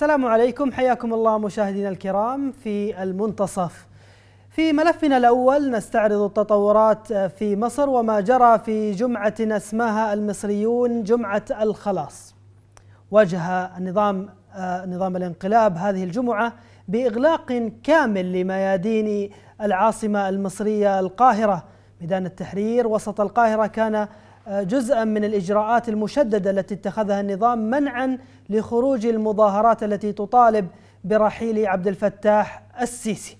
السلام عليكم، حياكم الله مشاهدينا الكرام في المنتصف. في ملفنا الأول نستعرض التطورات في مصر وما جرى في جمعة اسمها المصريون جمعة الخلاص. واجه نظام الانقلاب هذه الجمعة بإغلاق كامل لميادين العاصمة المصرية القاهرة. ميدان التحرير وسط القاهرة كان جزءا من الإجراءات المشددة التي اتخذها النظام منعا لخروج المظاهرات التي تطالب برحيل عبد الفتاح السيسي.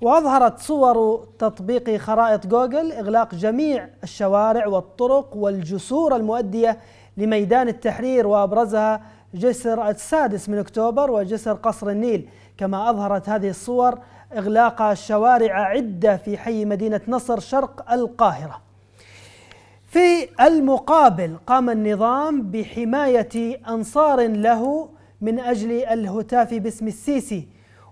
وأظهرت صور تطبيق خرائط جوجل إغلاق جميع الشوارع والطرق والجسور المؤدية لميدان التحرير، وأبرزها جسر السادس من أكتوبر وجسر قصر النيل. كما أظهرت هذه الصور إغلاق شوارع عدة في حي مدينة نصر شرق القاهرة. في المقابل قام النظام بحماية أنصار له من أجل الهتاف باسم السيسي،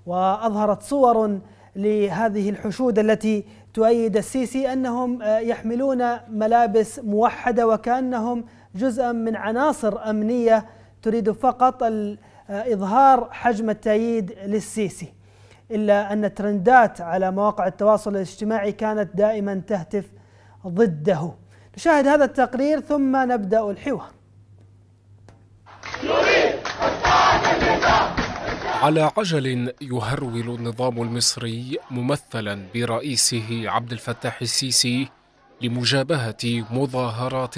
وأظهرت صور لهذه الحشود التي تؤيد السيسي أنهم يحملون ملابس موحدة وكأنهم جزءا من عناصر أمنية تريد فقط إظهار حجم التأييد للسيسي. إلا أن الترندات على مواقع التواصل الاجتماعي كانت دائما تهتف ضده. نشاهد هذا التقرير ثم نبدأ الحوار. على عجل يهرول النظام المصري ممثلا برئيسه عبد الفتاح السيسي لمجابهة مظاهرات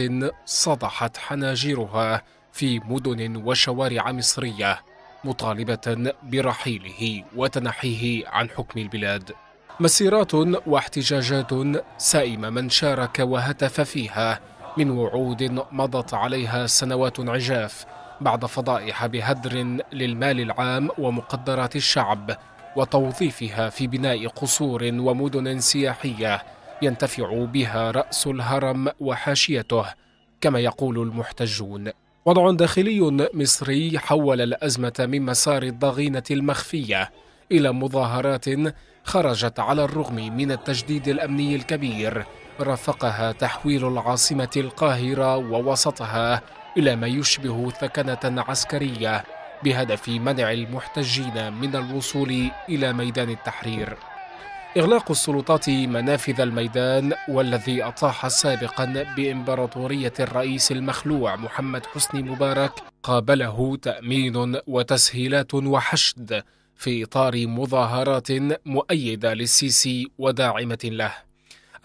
صدحت حناجرها في مدن وشوارع مصرية مطالبة برحيله وتنحيه عن حكم البلاد. مسيرات واحتجاجات سئم من شارك وهتف فيها من وعود مضت عليها سنوات عجاف بعد فضائح بهدر للمال العام ومقدرات الشعب وتوظيفها في بناء قصور ومدن سياحية ينتفع بها رأس الهرم وحاشيته كما يقول المحتجون. وضع داخلي مصري حول الأزمة من مسار الضغينة المخفية إلى مظاهرات خرجت على الرغم من التجديد الأمني الكبير رافقها تحويل العاصمة القاهرة ووسطها إلى ما يشبه ثكنة عسكرية بهدف منع المحتجين من الوصول إلى ميدان التحرير. إغلاق السلطات منافذ الميدان والذي أطاح سابقا بإمبراطورية الرئيس المخلوع محمد حسني مبارك قابله تأمين وتسهيلات وحشد في إطار مظاهرات مؤيدة للسيسي وداعمة له.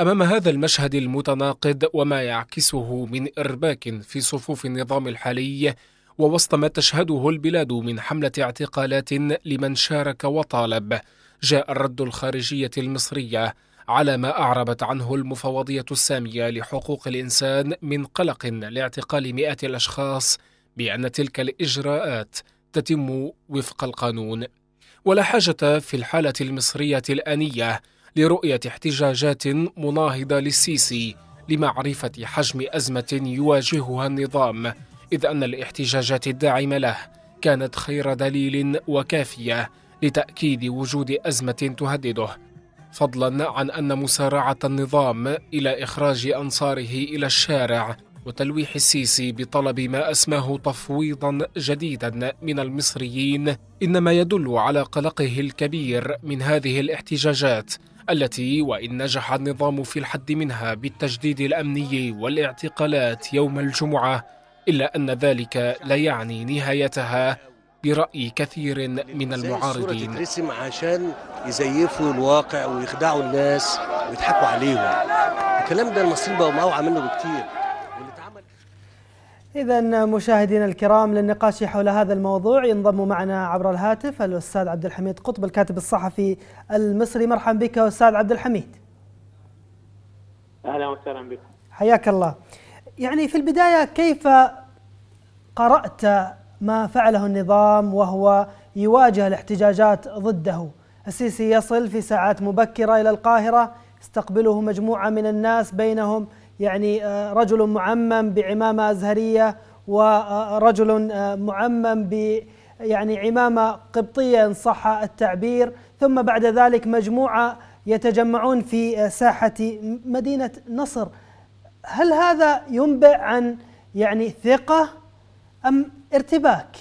أمام هذا المشهد المتناقض وما يعكسه من إرباك في صفوف النظام الحالي ووسط ما تشهده البلاد من حملة اعتقالات لمن شارك وطالب، جاء الرد الخارجية المصرية على ما أعربت عنه المفوضية السامية لحقوق الإنسان من قلق لاعتقال مئات الأشخاص بأن تلك الإجراءات تتم وفق القانون. ولا حاجة في الحالة المصرية الآنية لرؤية احتجاجات مناهضة للسيسي لمعرفة حجم أزمة يواجهها النظام، إذ أن الاحتجاجات الداعمة له كانت خير دليل وكافية لتأكيد وجود أزمة تهدده، فضلا عن أن مسارعة النظام إلى إخراج أنصاره إلى الشارع وتلويح السيسي بطلب ما أسماه تفويضا جديدا من المصريين إنما يدل على قلقه الكبير من هذه الاحتجاجات التي وإن نجح النظام في الحد منها بالتجديد الأمني والاعتقالات يوم الجمعة، إلا أن ذلك لا يعني نهايتها برأي كثير من المعارضين. تترسم عشان يزيفوا الواقع ويخدعوا الناس ويضحكوا عليهم. الكلام ده المصريين بقوا أوعى منه بكتير. إذا مشاهدينا الكرام، للنقاش حول هذا الموضوع ينضم معنا عبر الهاتف الأستاذ عبد الحميد قطب الكاتب الصحفي المصري. مرحبا بك أستاذ عبد الحميد. أهلا وسهلا بك. حياك الله. يعني في البداية كيف قرأت ما فعله النظام وهو يواجه الاحتجاجات ضده؟ السيسي يصل في ساعات مبكرة إلى القاهرة، استقبله مجموعة من الناس بينهم يعني رجل معمم بعمامة أزهرية ورجل معمم ب يعني عمامة قبطية إن صح التعبير، ثم بعد ذلك مجموعة يتجمعون في ساحة مدينة نصر. هل هذا ينبئ عن يعني ثقة أم ارتباك؟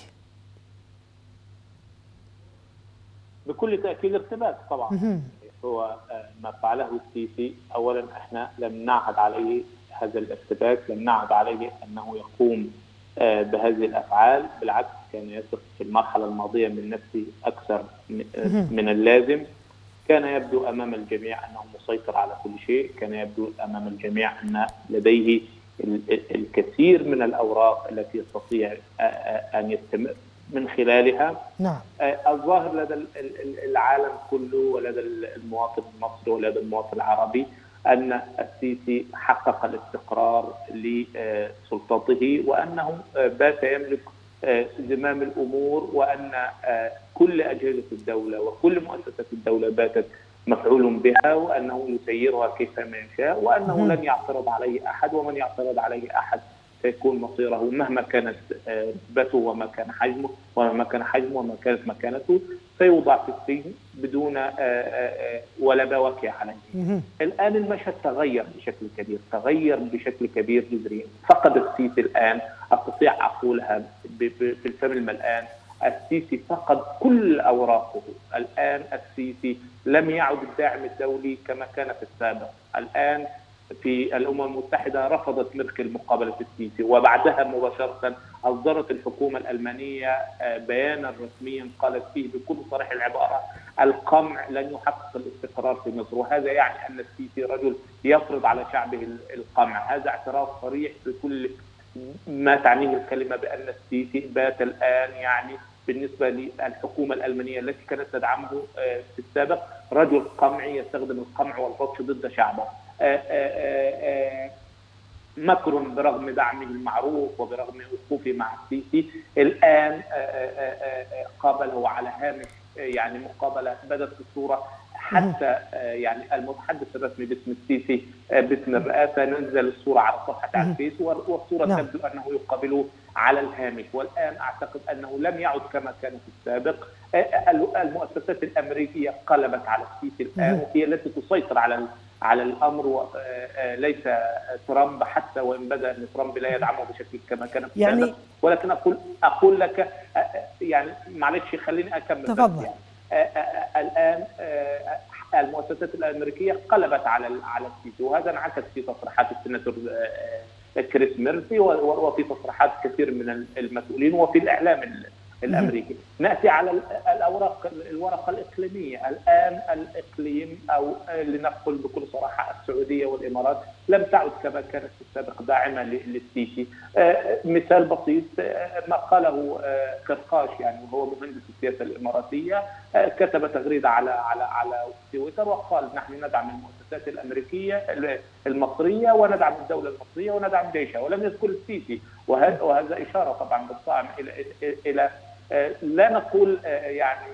بكل تأكيد ارتباك طبعا. هو ما فعله السيسي، أولا احنا لم نعهد عليه هذا الارتباك، لم نعهد عليه أنه يقوم بهذه الأفعال، بالعكس كان يثق في المرحلة الماضية من نفسه أكثر من اللازم. كان يبدو أمام الجميع أنه مسيطر على كل شيء، كان يبدو أمام الجميع أن لديه الكثير من الأوراق التي يستطيع أن يستمر من خلالها. نعم. الظاهر لدى العالم كله ولدى المواطن المصري ولدى المواطن العربي أن السيسي حقق الاستقرار لسلطته، وأنه بات يملك زمام الأمور، وأن كل أجهزة الدولة وكل مؤسسة الدولة باتت مفعول بها، وأنه يسيرها كيفما يشاء، وأنه لن يعترض عليه أحد، ومن يعترض عليه أحد سيكون مصيره مهما كانت رتبته وما كان حجمه وما كانت مكانته، سيوضع في السجن بدون ولا بواكي عليه. الآن المشهد تغير بشكل كبير، جذريا. فقد السيسي الآن، أستطيع أقولها بالفم الملآن، السيسي فقد كل أوراقه. الآن السيسي لم يعد الداعم الدولي كما كان في السابق. الآن في الأمم المتحدة رفضت ميركل مقابلة السيسي، وبعدها مباشرة أصدرت الحكومة الألمانية بيانا رسميا قالت فيه بكل صريح العبارة: القمع لن يحقق الاستقرار في مصر. وهذا يعني أن السيسي رجل يفرض على شعبه القمع. هذا اعتراف صريح بكل ما تعنيه الكلمة، بأن السيسي بات الآن يعني بالنسبة للحكومة الألمانية التي كانت تدعمه في السابق رجل قمعي يستخدم القمع والبطش ضد شعبه. ماكرون برغم دعمه المعروف وبرغم وقوفه مع السيسي الآن قابله على هامش يعني مقابلة بدت الصورة، حتى يعني المتحدث الرسمي باسم السيسي باسم الرئاسة نزل الصورة على صفحة على الفيس، والصورة تبدو أنه يقابله على الهامش. والآن أعتقد أنه لم يعد كما كان في السابق. المؤسسات الأمريكية قلبت على السيسي الآن، وهي التي تسيطر على الأمر، ليس ترامب، حتى وإن بدأ أن ترامب لا يدعمه بشكل كما كان في السابق. يعني ولكن أقول لك يعني معلش خليني أكمل. تفضل. يعني الآن المؤسسات الأمريكية قلبت على السيسي، وهذا انعكس في تصريحات السيناتور كريس ميرفي وفي تصريحات كثير من المسؤولين وفي الإعلام الأمريكي. نأتي على الورقة الإقليمية. الآن الإقليم أو لنقل بكل صراحة السعودية والإمارات لم تعد كما كانت في السابق داعمة للسيسي. مثال بسيط ما قاله قرقاش، يعني وهو مهندس السياسة الإماراتية، كتب تغريدة على تويتر وقال: نحن ندعم المؤسسات الأمريكية المصرية وندعم الدولة المصرية وندعم جيشها، ولم يذكر السيسي. وهذا إشارة طبعا بالطعم إلى لا نقول يعني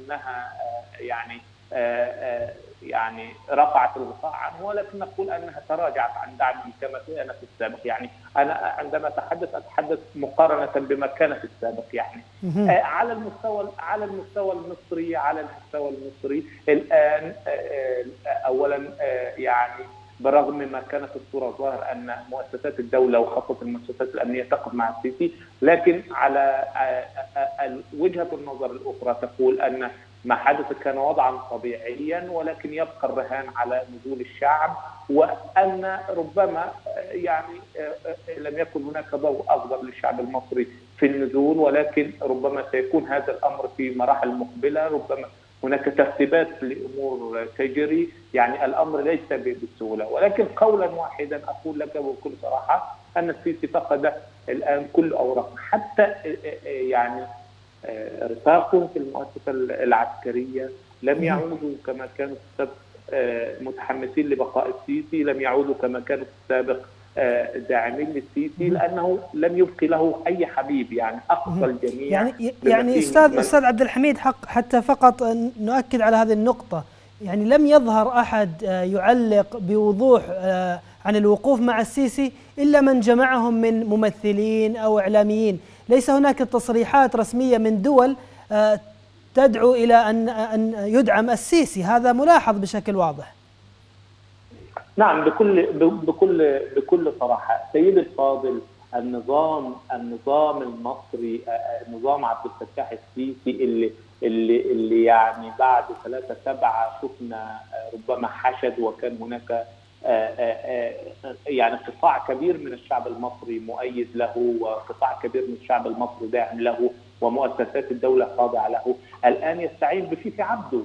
أنها يعني رفعت الغطاء عنه، ولكن نقول أنها تراجعت عن دعمه كما كان في السابق. يعني أنا عندما أتحدث مقارنة بما كان في السابق. يعني على المستوى المصري الآن، أولا يعني برغم ما كانت الصورة ظاهر أن مؤسسات الدولة وخاصة المؤسسات الأمنية تقف مع السيسي، لكن على وجهة النظر الأخرى تقول أن ما حدث كان وضعا طبيعيا، ولكن يبقى الرهان على نزول الشعب، وأن ربما يعني لم يكن هناك ضوء أخضر للشعب المصري في النزول، ولكن ربما سيكون هذا الأمر في مراحل مقبلة، ربما هناك ترتيبات لأمور تجري. يعني الأمر ليس بالسهولة، ولكن قولا واحدا أقول لك بكل صراحة أن السيسي فقد الآن كل أوراقه، حتى يعني رفاقه في المؤسسة العسكرية لم يعودوا كما كانوا في السابق متحمسين لبقاء السيسي، لم يعودوا كما كانوا في السابق داعمين للسيسي، لأنه لم يبقي له أي حبيب. يعني أقصى الجميع. يعني أستاذ عبد الحميد، حتى فقط نؤكد على هذه النقطة، يعني لم يظهر أحد يعلق بوضوح عن الوقوف مع السيسي إلا من جمعهم من ممثلين أو إعلاميين. ليس هناك تصريحات رسمية من دول تدعو إلى أن يدعم السيسي. هذا ملاحظ بشكل واضح. نعم، بكل صراحة سيد الفاضل، النظام المصري، نظام عبد الفتاح السيسي اللي يعني بعد 3/7 شفنا ربما حشد، وكان هناك يعني قطاع كبير من الشعب المصري مؤيد له، وقطاع كبير من الشعب المصري داعم له، ومؤسسات الدولة خاضعة له. الآن يستعين بفيفي عبده،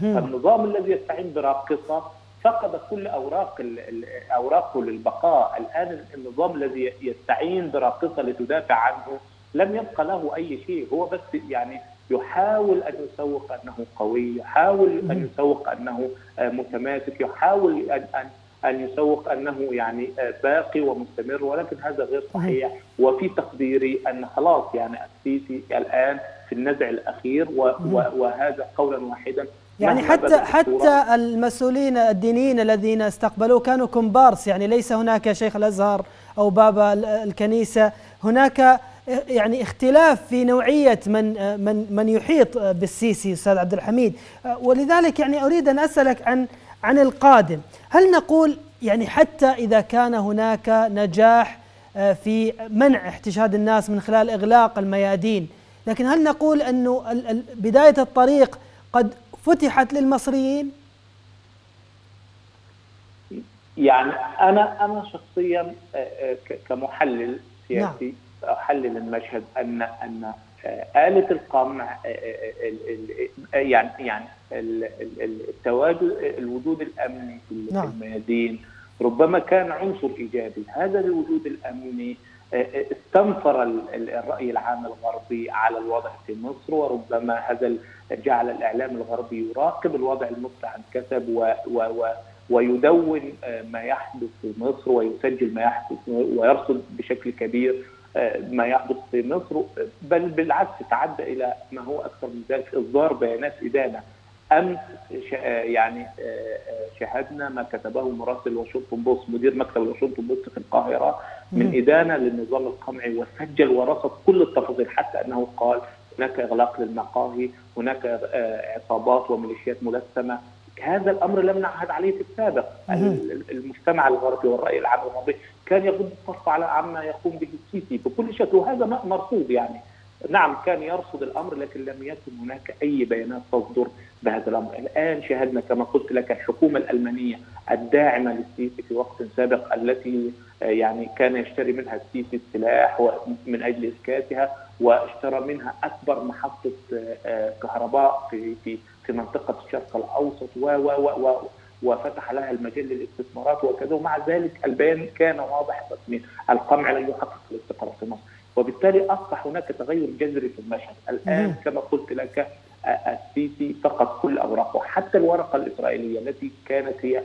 فالنظام الذي يستعين براقصة فقد كل أوراقه للبقاء. الآن النظام الذي يستعين براقصة لتدافع عنه لم يبقى له أي شيء، هو بس يعني يحاول أن يسوق أنه قوي، يحاول أن يسوق أنه متماسك، يحاول أن يسوق أنه يعني باقي ومستمر، ولكن هذا غير صحيح. وفي تقديري أن خلاص يعني السيسي الآن في النزع الأخير، وهذا قولا واحدا. يعني حتى المسؤولين الدينيين الذين استقبلوه كانوا كومبارس، يعني ليس هناك شيخ الأزهر أو بابا الكنيسة، هناك يعني اختلاف في نوعية من يحيط بالسيسي أستاذ عبد الحميد. ولذلك يعني أريد أن أسألك عن القادم، هل نقول يعني حتى إذا كان هناك نجاح في منع احتشاد الناس من خلال إغلاق الميادين، لكن هل نقول أنه بداية الطريق قد فتحت للمصريين؟ يعني أنا شخصيا كمحلل سياسي، نعم، أحلل المشهد أن آلة القمع يعني التواجد، الوجود الأمني في الميادين ربما كان عنصر إيجابي. هذا الوجود الأمني استنفر الرأي العام الغربي على الوضع في مصر، وربما هذا جعل الإعلام الغربي يراقب الوضع المصري عن كثب، ويدون ما يحدث في مصر، ويسجل ما يحدث، ويرصد بشكل كبير ما يحدث في مصر، بل بالعكس تعدى إلى ما هو أكثر من ذلك، إصدار بيانات إدانة. أمس يعني شاهدنا ما كتبه مراسل واشنطن بوست، مدير مكتب واشنطن بوست في القاهرة، من إدانة للنظام القمعي، وسجل ورصد كل التفاصيل، حتى أنه قال هناك إغلاق للمقاهي، هناك عصابات وميليشيات ملثمة. هذا الأمر لم نعهد عليه في السابق. المجتمع الغربي والرأي العام الغربي كان يغض الطرف عما يقوم به السيسي بكل شكل، وهذا مرفوض. يعني نعم كان يرصد الأمر، لكن لم يكن هناك أي بيانات تصدر بهذا الأمر. الآن شاهدنا كما قلت لك الحكومة الألمانية الداعمة للسيسي في وقت سابق، التي يعني كان يشتري منها السيسي السلاح من أجل إسكاتها، واشترى منها أكبر محطة كهرباء في منطقة الشرق الأوسط، وفتح لها المجال للاستثمارات وكذا. ومع ذلك البيان كان واضح تصميم القمع لن يحقق الاستقرار في مصر، وبالتالي أصبح هناك تغير جذري في المشهد. الآن كما قلت لك السيسي فقد كل أوراقه، حتى الورقة الإسرائيلية التي كانت هي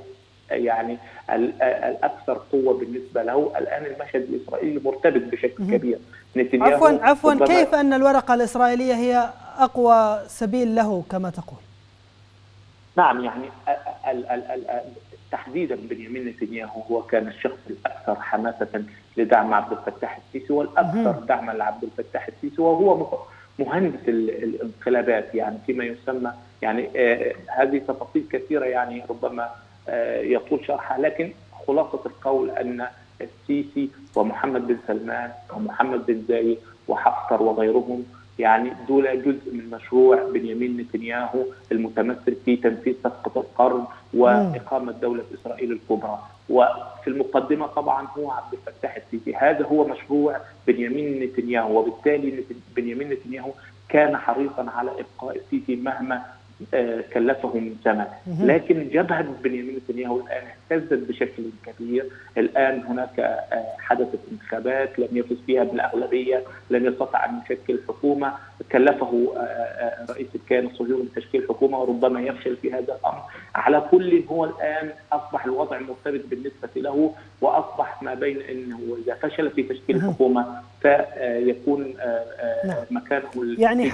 يعني الأكثر قوة بالنسبة له. الآن المشهد الإسرائيلي مرتبط بشكل كبير. عفوا كيف أن الورقة الإسرائيلية هي أقوى سبيل له كما تقول؟ نعم، يعني تحديدا بنيامين نتنياهو هو كان الشخص الأكثر حماسة لدعم عبد الفتاح السيسي، والأكثر دعما لعبد الفتاح السيسي، وهو مهندس الانقلابات يعني فيما يسمى. يعني هذه تفاصيل كثيرة يعني ربما يطول شرحها، لكن خلاصة القول أن السيسي ومحمد بن سلمان ومحمد بن زايد وحفتر وغيرهم يعني دول جزء من مشروع بنيامين نتنياهو المتمثل في تنفيذ صفقة القرن وإقامة دولة إسرائيل الكبرى، وفي المقدمة طبعا هو عبد الفتاح السيسي. هذا هو مشروع بنيامين نتنياهو، وبالتالي بنيامين نتنياهو كان حريصا على إبقاء السيسي مهما كلفه من ثمن. لكن جبهة بنيامين نتنياهو الآن اهتزت بشكل كبير. الآن هناك حدثت انتخابات لم يفز فيها بالأغلبية، لم يستطع أن يشكل حكومة، كلفه رئيس الكيان الصهيوني بتشكيل حكومة، وربما يفشل في هذا الأمر. على كل هو الآن أصبح الوضع مرتبط بالنسبة له، وأصبح ما بين أنه إذا فشل في تشكيل حكومة فيكون مكانه يعني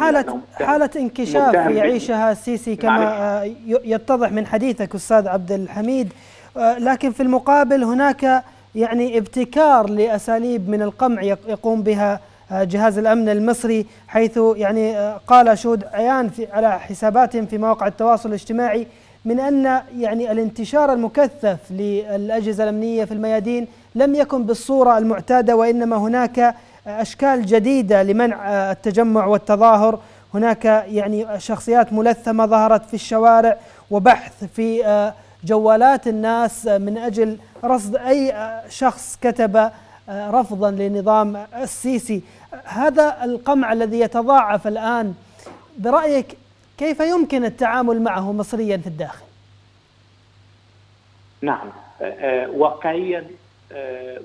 حالة انكشاف يعيشها السيسي كما يتضح من حديثك أستاذ عبد الحميد. لكن في المقابل هناك يعني ابتكار لأساليب من القمع يقوم بها جهاز الأمن المصري، حيث يعني قال شهود عيان على حساباتهم في مواقع التواصل الاجتماعي من أن يعني الانتشار المكثف للأجهزة الأمنية في الميادين لم يكن بالصورة المعتادة، وإنما هناك أشكال جديدة لمنع التجمع والتظاهر. هناك يعني شخصيات ملثمة ظهرت في الشوارع وبحث في جوالات الناس من أجل رصد أي شخص كتب رفضا لنظام السيسي. هذا القمع الذي يتضاعف الآن برأيك كيف يمكن التعامل معه مصريا في الداخل؟ نعم، واقعيا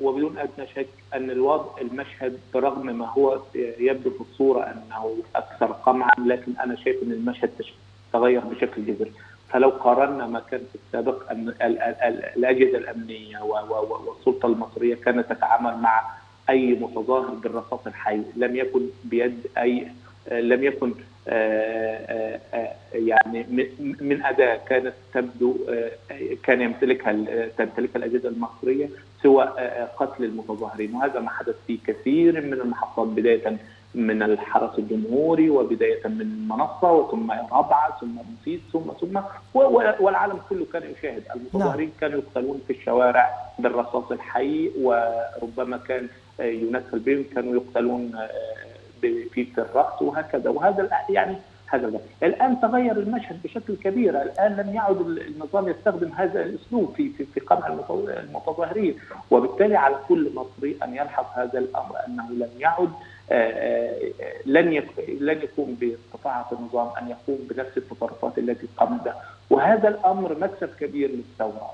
وبدون أدنى شك أن الوضع المشهد برغم ما هو يبدو في الصورة أنه أكثر قمعا، لكن أنا شايف أن المشهد تغير بشكل جذري. فلو قارنا ما كان في السابق أن الأجهزة الأمنية والسلطة المصرية كانت تتعامل مع أي متظاهر بالرصاص الحي، لم يكن بيد أي، لم يكن يعني من أداة كانت تبدو كان تمتلكها الأجهزة المصرية سوى قتل المتظاهرين. وهذا ما حدث في كثير من المحطات، بداية من الحرس الجمهوري وبداية من منصة وثم رابعة ثم مسيس ثم والعالم كله كان يشاهد المتظاهرين كانوا يقتلون في الشوارع بالرصاص الحي، وربما كان ينسل بهم، كانوا يقتلون في الرقص وهكذا. وهذا يعني هذا الآن تغير المشهد بشكل كبير. الآن لم يعد النظام يستخدم هذا الأسلوب في قمع المتظاهرين، وبالتالي على كل مصري أن يلحظ هذا الأمر، أنه لم يعد لن يكون باستطاعة النظام أن يقوم بنفس التصرفات التي قام بها. وهذا الأمر مكسب كبير للثورة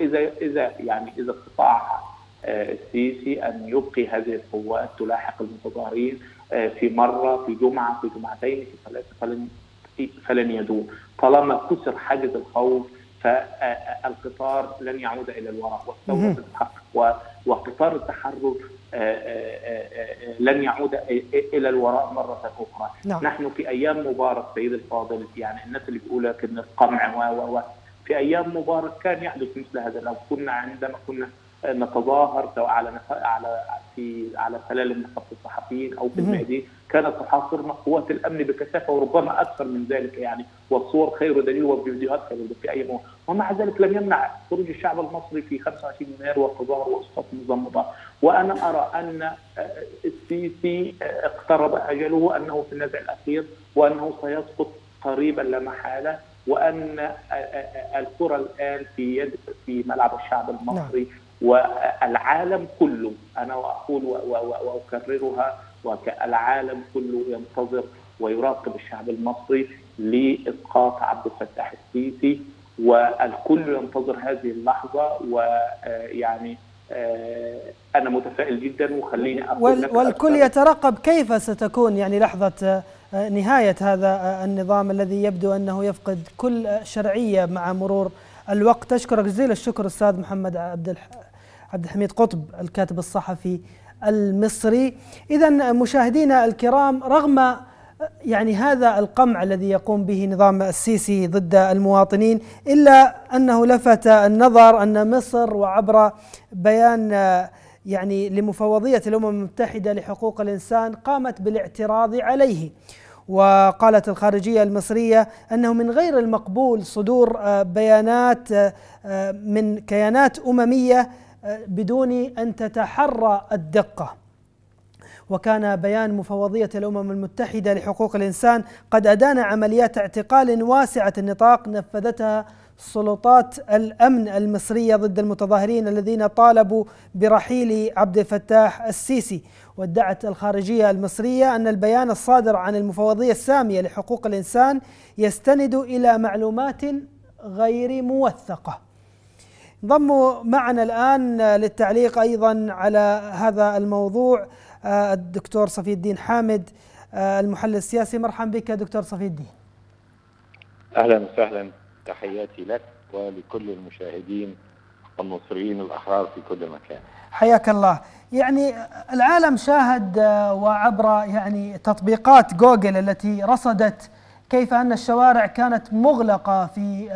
إذا استطاع السيسي أن يبقي هذه القوات تلاحق المتظاهرين في مرة، في جمعة، في جمعتين، في ثلاثة، فلن يدوم. طالما كسر حاجز الخوف فالقطار لن يعود إلى الوراء، وقطار التحرر لن يعود إلى الوراء مرة أخرى. نحن في أيام مبارك سيد الفاضل، يعني الناس اللي بيقول لك إن القمع في أيام مبارك كان يحدث مثل هذا. لو كنا عندما كنا نتظاهر سواء على سلالم نقابة الصحفيين او في الميادين، كانت تحاصرنا قوات الامن بكثافه وربما اكثر من ذلك يعني، والصور خير دليل والفيديوهات خير دليل في اي موقع. ومع ذلك لم يمنع خروج الشعب المصري في 25 يناير والتظاهر واسقاط نظام مضاد. وانا ارى ان السيسي اقترب اجله، انه في النزع الاخير، وانه سيسقط قريبا لا محاله، وان الكره الان في ملعب الشعب المصري. والعالم كله، أنا أقول وأكررها، العالم كله ينتظر ويراقب الشعب المصري لإسقاط عبد الفتاح السيسي، والكل ينتظر هذه اللحظة. ويعني أنا متفائل جدا، وخليني أقول لك والكل يترقب كيف ستكون يعني لحظة نهاية هذا النظام الذي يبدو أنه يفقد كل شرعية مع مرور الوقت. أشكرك جزيل الشكر أستاذ محمد عبد الحميد قطب، الكاتب الصحفي المصري. إذا مشاهدينا الكرام، رغم يعني هذا القمع الذي يقوم به نظام السيسي ضد المواطنين، إلا أنه لفت النظر أن مصر، وعبر بيان يعني لمفوضية الأمم المتحدة لحقوق الإنسان، قامت بالاعتراض عليه. وقالت الخارجية المصرية أنه من غير المقبول صدور بيانات من كيانات أممية بدون أن تتحرى الدقة. وكان بيان مفوضية الأمم المتحدة لحقوق الإنسان قد أدان عمليات اعتقال واسعة النطاق نفذتها سلطات الأمن المصرية ضد المتظاهرين الذين طالبوا برحيل عبد الفتاح السيسي. وادعت الخارجية المصرية أن البيان الصادر عن المفوضية السامية لحقوق الإنسان يستند إلى معلومات غير موثقة. انضموا معنا الآن للتعليق أيضا على هذا الموضوع الدكتور صفي الدين حامد، المحلل السياسي. مرحبا بك دكتور صفي الدين. أهلا وسهلا، تحياتي لك ولكل المشاهدين والمصريين الأحرار في كل مكان. حياك الله. يعني العالم شاهد، وعبر يعني تطبيقات جوجل التي رصدت كيف أن الشوارع كانت مغلقة في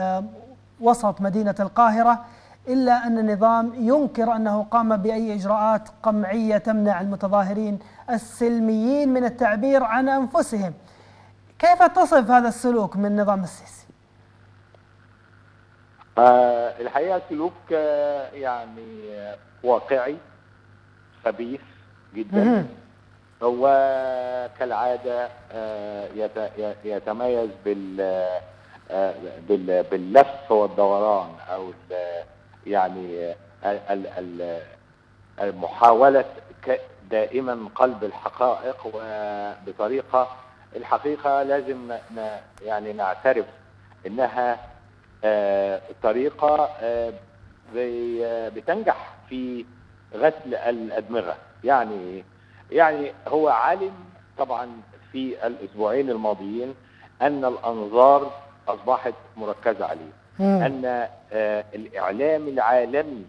وسط مدينة القاهرة، إلا أن النظام ينكر أنه قام بأي إجراءات قمعية تمنع المتظاهرين السلميين من التعبير عن أنفسهم. كيف تصف هذا السلوك من نظام السيسي؟ الحقيقه سلوك يعني واقعي خبيث جدا. هو كالعاده يتميز باللف والدوران، او يعني محاوله دائما قلب الحقائق، وبطريقه الحقيقه لازم يعني نعترف انها طريقه بتنجح في غسل الادمغه. يعني هو علم طبعا في الاسبوعين الماضيين ان الانظار اصبحت مركزه عليه، ان الاعلام العالمي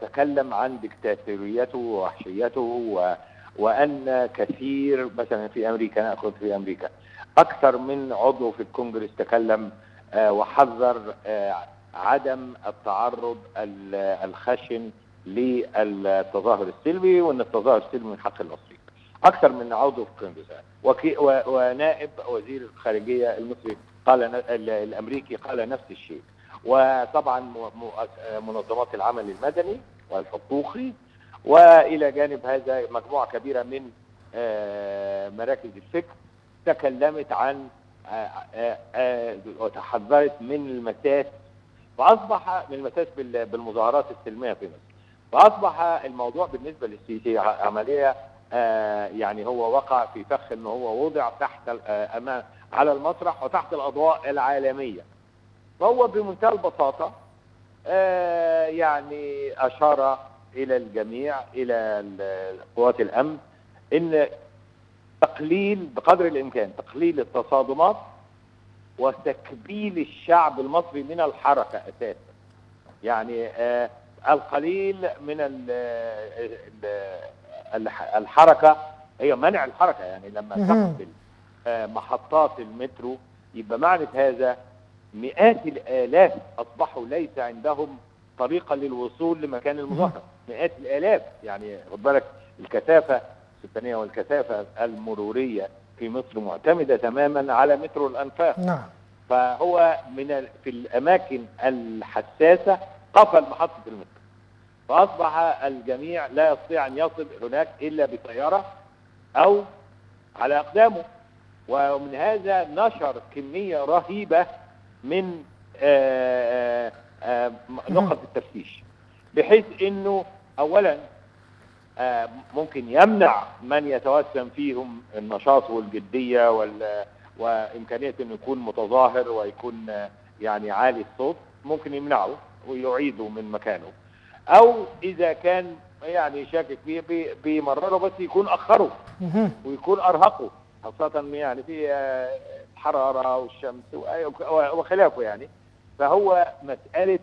تكلم عن ديكتاتوريته ووحشيته، وان كثير مثلا في امريكا، ناخذ في امريكا اكثر من عضو في الكونجرس تكلم وحذر عدم التعرض الخشن للتظاهر السلمي، وان التظاهر السلمي من حق المصريين. اكثر من عضو في الكونجرس ونائب وزير الخارجيه المصري الامريكي قال نفس الشيء، وطبعا منظمات العمل المدني والحقوقي، والى جانب هذا مجموعه كبيره من مراكز الفكر تكلمت عن وتحذرت من المساس، فاصبح من المساس بالمظاهرات السلميه في مصر. فاصبح الموضوع بالنسبه للسيسي عمليه يعني هو وقع في فخ ان هو وضع تحت امام على المسرح وتحت الاضواء العالميه. فهو بمنتهى البساطه يعني اشار الى الجميع، الى قوات الامن، ان تقليل بقدر الامكان تقليل التصادمات وتكبيل الشعب المصري من الحركه اساسا. يعني القليل من الحركه هي منع الحركه. يعني لما تقفل محطات المترو يبقى معنى هذا مئات الالاف اصبحوا ليس عندهم طريقه للوصول لمكان المظاهره، مئات الالاف. يعني خد بالك الكثافه السكانيه والكثافه المروريه في مصر معتمده تماما على مترو الانفاق. نعم. فهو في الاماكن الحساسه قفل محطه المترو، فاصبح الجميع لا يستطيع ان يصل هناك الا بطياره او على اقدامه. ومن هذا نشر كميه رهيبه من نقط التفتيش، بحيث انه اولا ممكن يمنع من يتوسم فيهم النشاط والجديه وامكانيه انه يكون متظاهر ويكون يعني عالي الصوت، ممكن يمنعه ويعيده من مكانه، او اذا كان يعني شاكك فيه بيمرره، بس يكون اخره ويكون ارهقه، خاصه يعني في الحراره والشمس وخلافه. يعني فهو مساله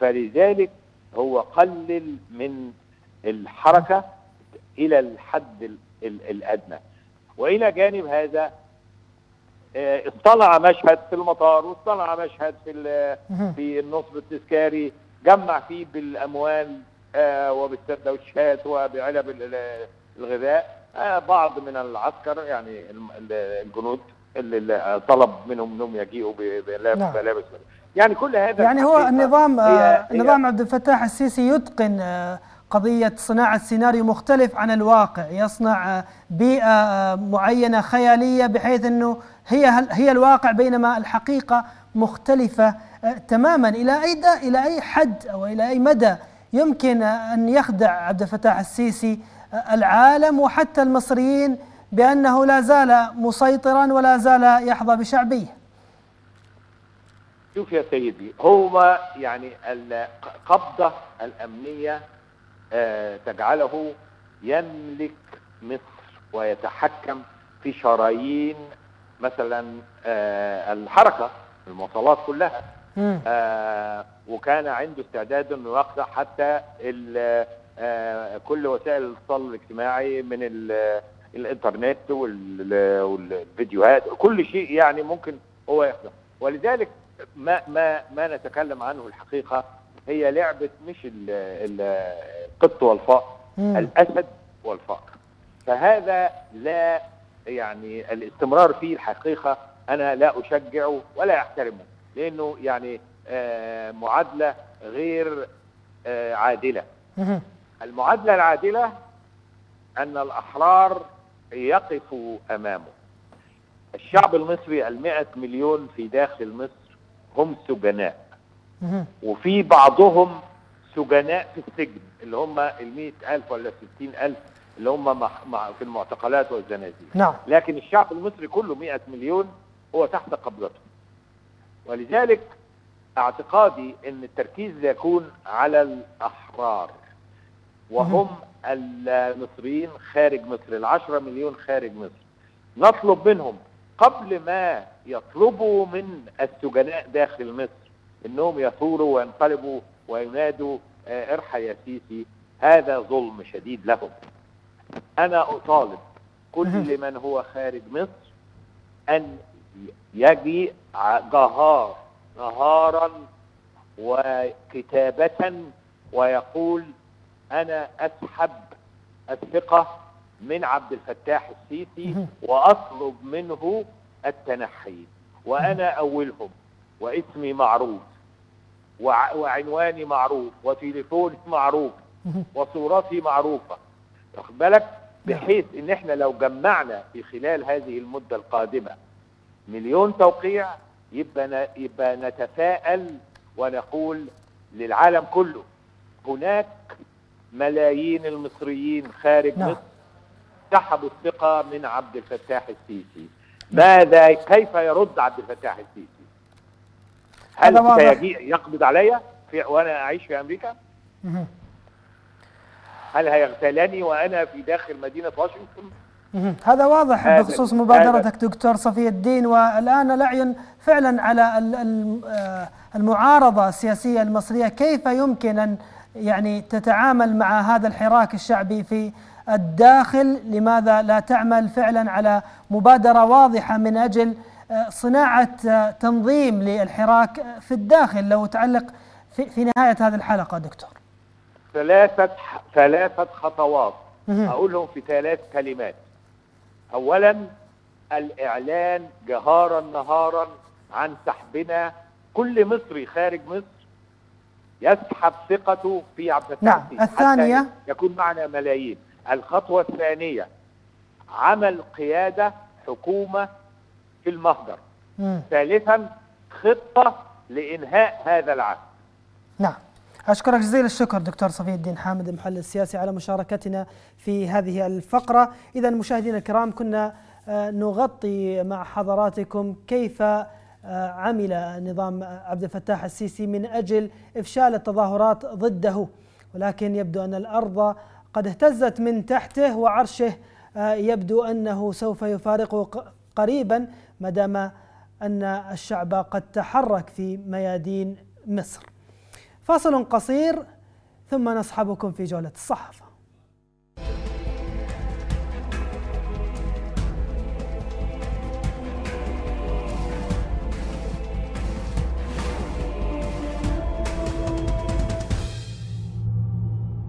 فلذلك هو قلل من الحركه الى الحد الادنى. والى جانب هذا اصطنع مشهد في المطار، واصطنع مشهد في النصب التذكاري جمع فيه بالاموال وبالسندوتشات وبعلب الغذاء بعض من العسكر، يعني الجنود اللي طلب منهم انهم يجيئوا بملابس. يعني كل هذا يعني هو النظام نظام عبد الفتاح السيسي يتقن قضية صناعة سيناريو مختلف عن الواقع، يصنع بيئة معينة خيالية بحيث أنه هي الواقع، بينما الحقيقة مختلفة تماما. إلى أي حد أو إلى أي مدى يمكن أن يخدع عبد الفتاح السيسي العالم وحتى المصريين بأنه لا زال مسيطرا ولا زال يحظى بشعبية؟ شوف يا سيدي، هو يعني القبضة الأمنية تجعله يملك مصر ويتحكم في شرايين مثلا الحركة، المواصلات كلها، وكان عنده استعداد انه يقطع حتى كل وسائل الاتصال الاجتماعي، من الانترنت والفيديوهات، كل شيء يعني ممكن هو يقطع. ولذلك ما نتكلم عنه الحقيقة هي لعبة مش القط والفأر، الأسد والفأر. فهذا لا يعني الاستمرار فيه الحقيقة أنا لا أشجعه ولا أحترمه، لأنه يعني معادلة غير عادلة. المعادلة العادلة أن الأحرار يقفوا أمامه. الشعب المصري 100 مليون في داخل مصر هم سجناء، وفي بعضهم سجناء في السجن اللي هم 100,000 ولا 60,000 اللي هم في المعتقلات والزنازين. نعم. لكن الشعب المصري كله 100 مليون هو تحت قبضته. ولذلك اعتقادي ان التركيز يكون على الأحرار، وهم المصريين خارج مصر، 10 مليون خارج مصر. نطلب منهم قبل ما يطلبوا من السجناء داخل مصر انهم يثوروا وينقلبوا وينادوا ارحى يا سيسي، هذا ظلم شديد لهم. انا اطالب كل من هو خارج مصر ان يجي نهارا وكتابة ويقول انا اسحب الثقة من عبد الفتاح السيسي واطلب منه التنحي، وانا اولهم، واسمي معروف وعنواني معروف وتليفوني معروف وصورتي معروفة، واخد بالك، بحيث ان احنا لو جمعنا في خلال هذه المدة القادمة 1,000,000 توقيع يبقى نتفائل ونقول للعالم كله هناك ملايين المصريين خارج مصر سحبوا الثقة من عبد الفتاح السيسي. ماذا، كيف يرد عبد الفتاح السيسي؟ هل سيقبض عليا وانا اعيش في امريكا؟ هل هيغتالني وانا في داخل مدينة واشنطن؟ هذا واضح بخصوص مبادرتك دكتور صفي الدين. والآن العين فعلا على المعارضة السياسية المصرية، كيف يمكن أن يعني تتعامل مع هذا الحراك الشعبي في الداخل؟ لماذا لا تعمل فعلا على مبادرة واضحة من أجل صناعة تنظيم للحراك في الداخل؟ لو تعلق في نهاية هذه الحلقة دكتور. ثلاثة خطوات أقولهم في 3 كلمات. أولا، الإعلان جهارا نهارا عن سحبنا، كل مصري خارج مصر يسحب ثقته في عبد الفتاح. نعم. الثانية، يكون معنا ملايين. الخطوة الثانية، عمل قيادة حكومة في المهجر. ثالثا، خطة لإنهاء هذا العهد. نعم. أشكرك جزيل الشكر دكتور صفي الدين حامد المحلل السياسي على مشاركتنا في هذه الفقرة. إذا مشاهدينا الكرام، كنا نغطي مع حضراتكم كيف عمل نظام عبد الفتاح السيسي من أجل إفشال التظاهرات ضده، ولكن يبدو أن الأرض قد اهتزت من تحته وعرشه يبدو أنه سوف يفارقه قريبا ما دام أن الشعب قد تحرك في ميادين مصر. فاصل قصير ثم نصحبكم في جولة الصحافة.